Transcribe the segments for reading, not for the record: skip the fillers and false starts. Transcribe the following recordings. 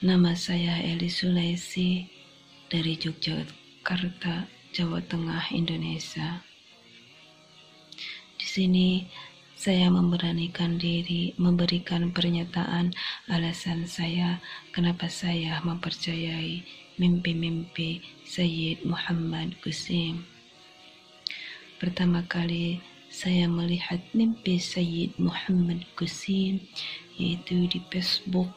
Nama saya Eli Sulaesi dari Yogyakarta, Jawa Tengah, Indonesia. Di sini saya memberanikan diri memberikan pernyataan alasan saya kenapa saya mempercayai mimpi-mimpi Sayyid Muhammad Qasim. Pertama kali saya melihat mimpi Sayyid Muhammad Qasim yaitu di Facebook.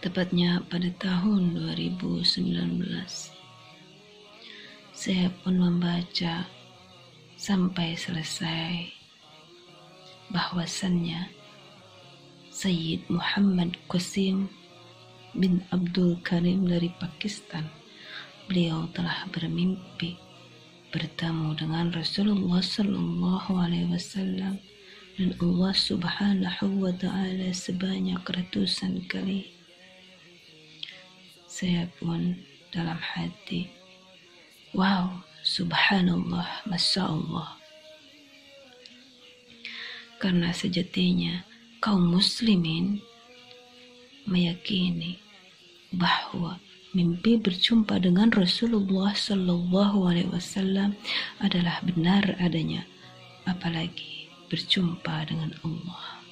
Tepatnya pada tahun 2019. Saya pun membaca sampai selesai. Bahwasannya Sayyid Muhammad Qasim bin Abdul Karim dari Pakistan, beliau telah bermimpi bertemu dengan Rasulullah Sallallahu Alaihi Wasallam dan Allah Subhanahu Wa Taala sebanyak ratusan kali. Saya pun dalam hati, wow, subhanallah, masya Allah. Karena sejatinya kaum muslimin meyakini bahwa mimpi berjumpa dengan Rasulullah Sallallahu Alaihi Wasallam adalah benar adanya, apalagi berjumpa dengan Allah.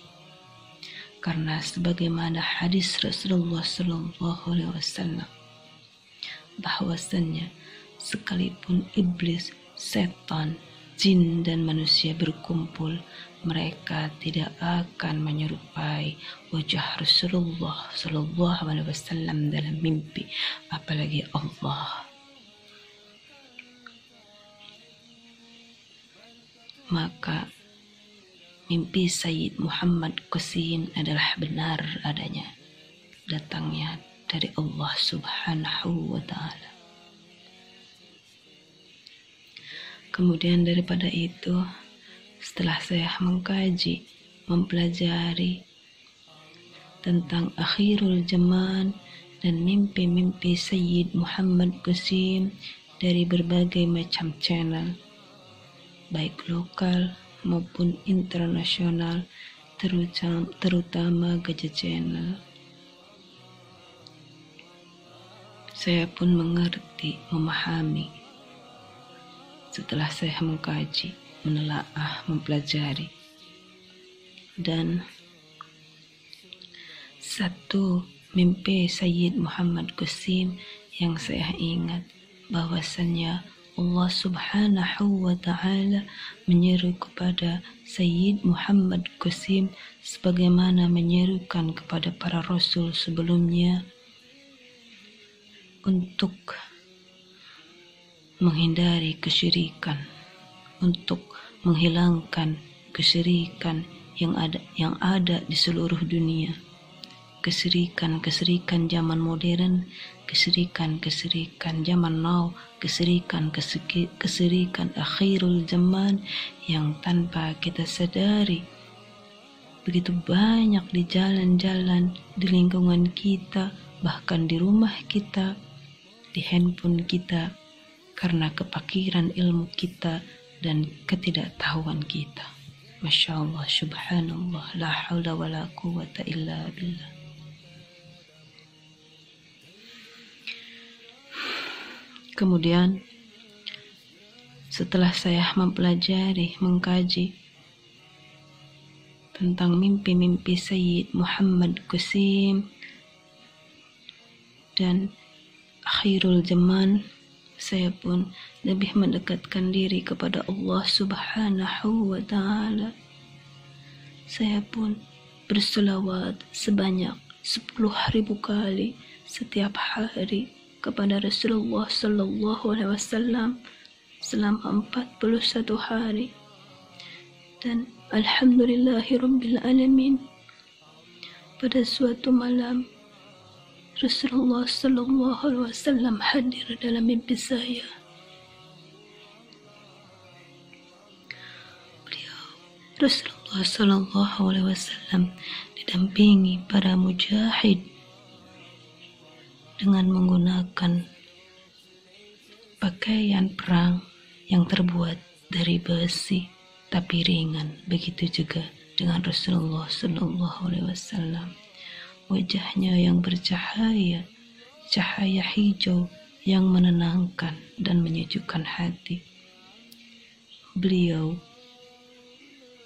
Karena sebagaimana hadis Rasulullah Sallallahu Alaihi Wasallam bahwasannya sekalipun iblis, setan, jin dan manusia berkumpul, mereka tidak akan menyerupai wajah Rasulullah Sallallahu Alaihi Wasallam dalam mimpi, apalagi Allah. Maka mimpi Sayyid Muhammad Qasim adalah benar adanya, datangnya dari Allah Subhanahu Wa Ta'ala. Kemudian daripada itu, setelah saya mengkaji, mempelajari tentang akhirul zaman dan mimpi-mimpi Sayyid Muhammad Qasim dari berbagai macam channel, baik lokal maupun internasional, terutama Gaja Channel. Saya pun mengerti, memahami. Setelah saya mengkaji, menelaah, mempelajari. Dan satu mimpi Sayyid Muhammad Qasim yang saya ingat bahwasannya Allah Subhanahu Wa Ta'ala menyeru kepada Sayyid Muhammad Qasim sebagaimana menyerukan kepada para Rasul sebelumnya untuk menghindari kesyirikan, untuk menghilangkan kesyirikan yang ada di seluruh dunia, kesyirikan zaman modern, kesyirikan zaman now, kesyirikan akhirul zaman yang tanpa kita sadari begitu banyak di jalan-jalan, di lingkungan kita, bahkan di rumah kita, di handphone kita, karena kepakiran ilmu kita dan ketidaktahuan kita. Masya Allah, subhanallah, la haula wa la quwata illa billah. Kemudian setelah saya mempelajari, mengkaji tentang mimpi-mimpi Sayyid Muhammad Qasim dan akhirul zaman, saya pun lebih mendekatkan diri kepada Allah Subhanahu Wa Ta'ala. Saya pun berselawat sebanyak 10.000 kali setiap hari kepada Rasulullah Sallallahu Alaihi Wasallam selama 41 hari. Dan alhamdulillahirabbil alamin, pada suatu malam Rasulullah Sallallahu Alaihi Wasallam hadir dalam mimpi saya. Beliau, Rasulullah Sallallahu Alaihi Wasallam, didampingi para mujahid dengan menggunakan pakaian perang yang terbuat dari besi tapi ringan. Begitu juga dengan Rasulullah Sallallahu Alaihi Wasallam wajahnya yang bercahaya, cahaya hijau yang menenangkan dan menyejukkan hati. Beliau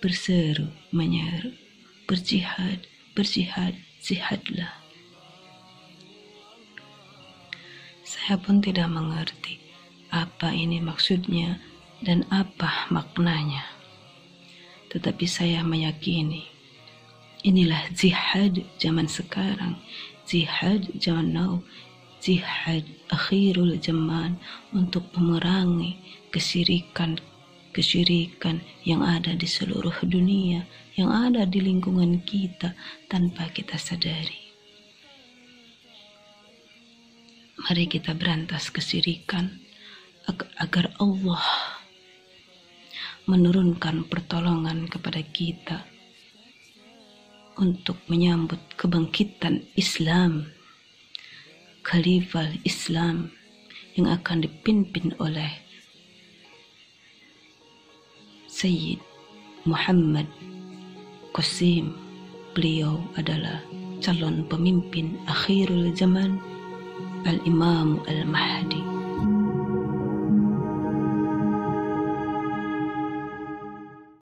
berseru, menyeru, berjihad, berjihad, jihadlah. Saya pun tidak mengerti apa ini maksudnya dan apa maknanya. Tetapi saya meyakini, inilah jihad zaman sekarang, jihad zaman now, jihad akhirul zaman untuk memerangi kesyirikan yang ada di seluruh dunia, yang ada di lingkungan kita tanpa kita sadari. Mari kita berantas kesyirikan agar Allah menurunkan pertolongan kepada kita untuk menyambut kebangkitan Islam, Khalifah Islam yang akan dipimpin oleh Sayyid Muhammad Qasim. Beliau adalah calon pemimpin akhirul zaman, Al-Imam Al-Mahdi.